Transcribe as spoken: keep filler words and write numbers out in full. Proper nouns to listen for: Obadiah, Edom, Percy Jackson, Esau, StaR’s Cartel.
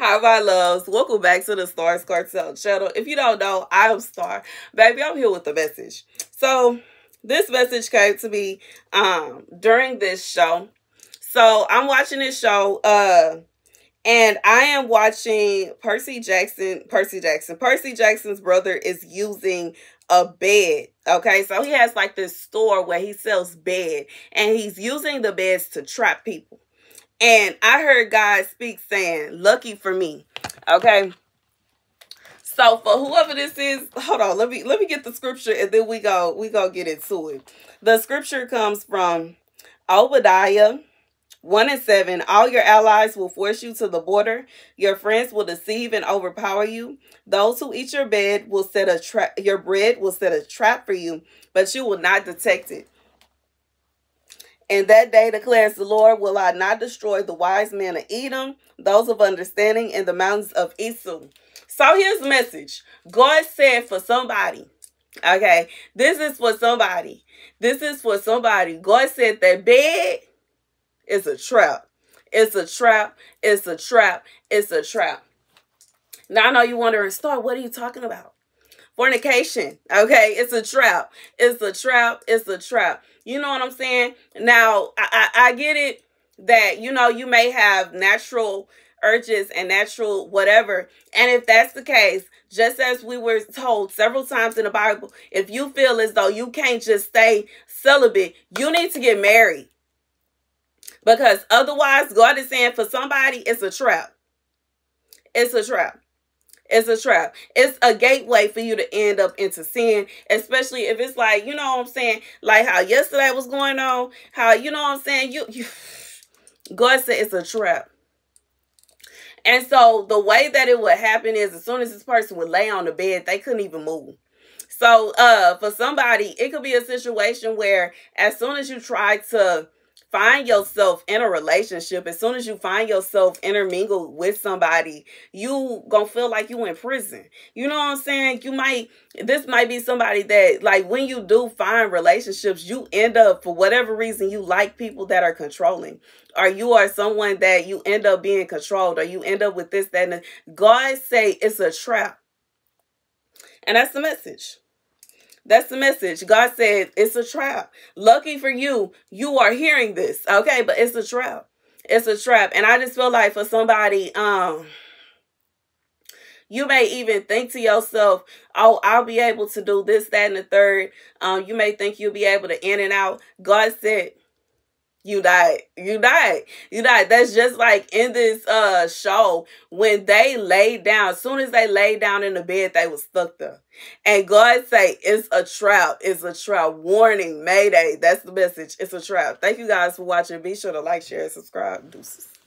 Hi, my loves. Welcome back to the Star's Cartel channel. If you don't know, I am Star. Baby, I'm here with the message. So, this message came to me um, during this show. So, I'm watching this show, uh, and I am watching Percy Jackson. Percy Jackson. Percy Jackson's brother is using a bed, okay? So, he has like this store where he sells bed, and he's using the beds to trap people. And I heard God speak saying, lucky for me, okay? So for whoever this is, hold on, let me let me get the scripture and then we go, we go get into it. The scripture comes from Obadiah one and seven. All your allies will force you to the border. Your friends will deceive and overpower you. Those who eat your bed will set a trap, your bread will set a trap for you, but you will not detect it. And that day declares the Lord, will I not destroy the wise men of Edom, those of understanding in the mountains of Esau. So here's the message. God said for somebody, okay, this is for somebody. This is for somebody. God said that bed is a trap. It's a trap. It's a trap. It's a trap. Now I know you're wondering, Star, what are you talking about? Fornication, okay? It's a trap. It's a trap. It's a trap. You know what I'm saying? Now, I, I, I get it that, you know, you may have natural urges and natural whatever. And if that's the case, just as we were told several times in the Bible, if you feel as though you can't just stay celibate, you need to get married. Because otherwise, God is saying for somebody, it's a trap. It's a trap. It's a trap. It's a gateway for you to end up into sin, especially if it's like, you know what I'm saying? Like how yesterday was going on, how, you know what I'm saying? You, you God said it's a trap. And so the way that it would happen is as soon as this person would lay on the bed, they couldn't even move. So uh, for somebody, it could be a situation where as soon as you try to find yourself in a relationship, as soon as you find yourself intermingled with somebody, you gonna feel like you in prison. You know what I'm saying? You might, this might be somebody that, like, when you do find relationships, you end up, for whatever reason, you like people that are controlling, or you are someone that you end up being controlled, or you end up with this, that, and God say it's a trap. And that's the message. That's the message. God said, it's a trap. Lucky for you, you are hearing this. Okay, but it's a trap. It's a trap. And I just feel like for somebody, um, you may even think to yourself, oh, I'll be able to do this, that, and the third. Um, you may think you'll be able to in and out. God said, you died. You died. You died. That's just like in this uh show, when they laid down, as soon as they laid down in the bed, they was stuck there. And God say, it's a trap. It's a trap. Warning, mayday. That's the message. It's a trap. Thank you guys for watching. Be sure to like, share, and subscribe. Deuces.